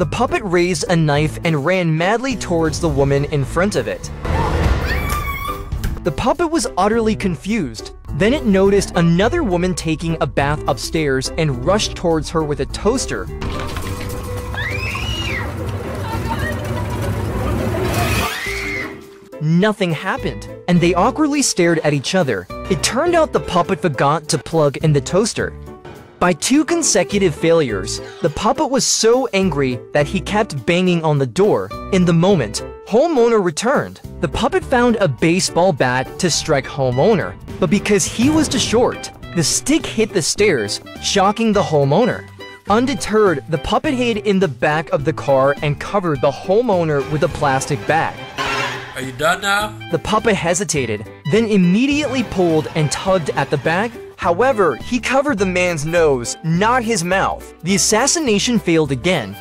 The puppet raised a knife and ran madly towards the woman in front of it. The puppet was utterly confused. Then it noticed another woman taking a bath upstairs and rushed towards her with a toaster. Nothing happened, and they awkwardly stared at each other. It turned out the puppet forgot to plug in the toaster. By two consecutive failures, the puppet was so angry that he kept banging on the door. In the moment, homeowner returned. The puppet found a baseball bat to strike homeowner, but because he was too short, the stick hit the stairs, shocking the homeowner. Undeterred, the puppet hid in the back of the car and covered the homeowner with a plastic bag. Are you done now? The puppet hesitated, then immediately pulled and tugged at the bag. However, he covered the man's nose, not his mouth. The assassination failed again.